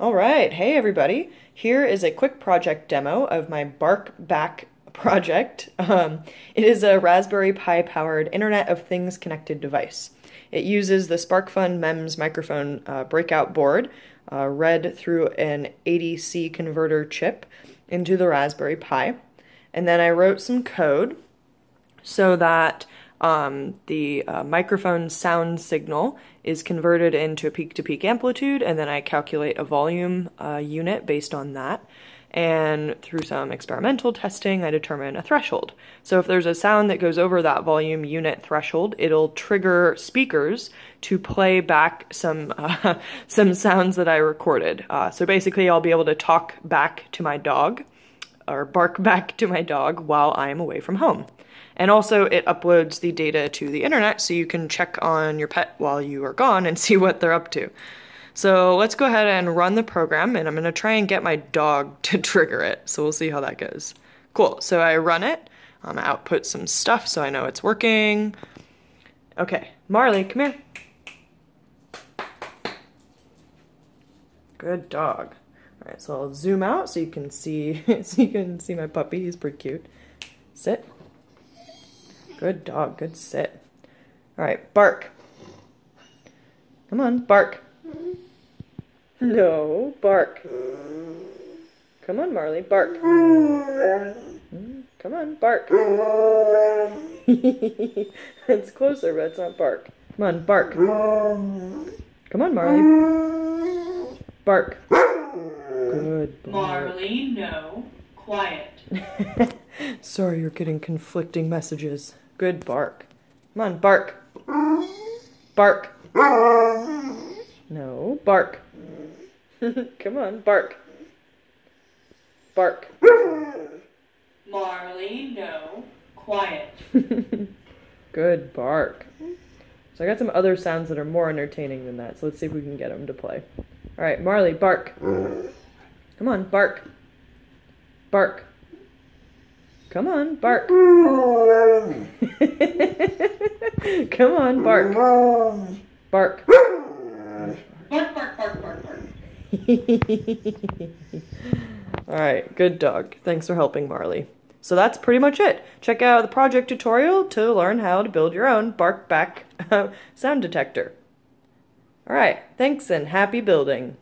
All right, hey everybody. Here is a quick project demo of my Bark Back project. It is a Raspberry Pi powered Internet of Things connected device. It uses the SparkFun MEMS microphone breakout board read through an ADC converter chip into the Raspberry Pi. And then I wrote some code so that the microphone sound signal is converted into a peak-to-peak amplitude, and then I calculate a volume unit based on that. And through some experimental testing, I determine a threshold. So if there's a sound that goes over that volume unit threshold, it'll trigger speakers to play back some sounds that I recorded. So basically, I'll be able to talk back to my dog, or bark back to my dog while I'm away from home. And also it uploads the data to the internet so you can check on your pet while you are gone and see what they're up to. So let's go ahead and run the program, and I'm gonna try and get my dog to trigger it. So we'll see how that goes. Cool, so I run it, I output some stuff so I know it's working. Okay, Marley, come here. Good dog. All right, so I'll zoom out so you can see my puppy. He's pretty cute. Sit. Good dog. Good sit. All right, bark. Come on, bark. No, bark. Come on, Marley, bark. Come on, bark. It's closer, but it's not bark. Come on, bark. Come on, Marley. Bark. Good boy. Marley, no. Quiet. Sorry, you're getting conflicting messages. Good bark. Come on, bark. Bark. No, bark. Come on, bark. Bark. Marley, no. Quiet. Good bark. So I got some other sounds that are more entertaining than that, so let's see if we can get them to play. All right, Marley, bark. Come on, bark. Bark. Come on, bark. Come on, bark. Bark. Bark, bark, bark, bark, bark. All right, good dog. Thanks for helping, Marley. So that's pretty much it. Check out the project tutorial to learn how to build your own Bark Back sound detector. All right, thanks and happy building.